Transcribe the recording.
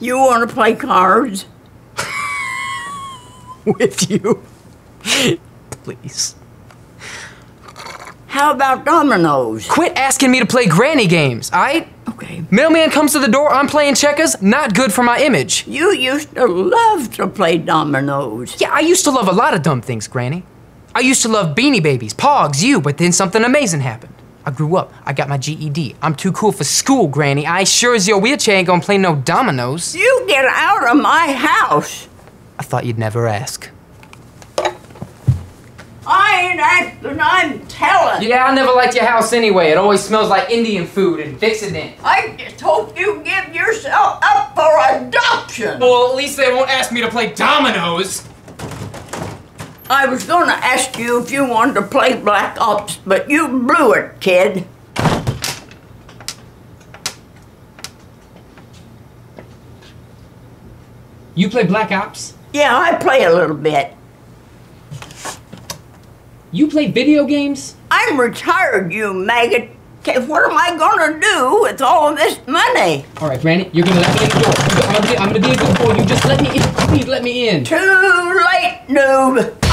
You want to play cards? With you? Please. How about dominoes? Quit asking me to play granny games, aight? Okay. Mailman comes to the door, I'm playing checkers, not good for my image. You used to love to play dominoes. Yeah, I used to love a lot of dumb things, Granny. I used to love Beanie Babies, Pogs, you, but then something amazing happened. I grew up, I got my GED. I'm too cool for school, Granny. I sure as your wheelchair ain't gonna play no dominoes. You get out of my house. I thought you'd never ask. I ain't acting, I'm telling. Yeah, I never liked your house anyway. It always smells like Indian food and Vicodin. I just hope you give yourself up for adoption. Well, at least they won't ask me to play dominoes. I was gonna ask you if you wanted to play Black Ops, but you blew it, kid. You play Black Ops? Yeah, I play a little bit. You play video games? I'm retired, you maggot. Okay, what am I gonna do with all of this money? All right, Granny, you're gonna let me in the door. I'm gonna be a good boy. You just let me in. Please let me in. Too late, noob.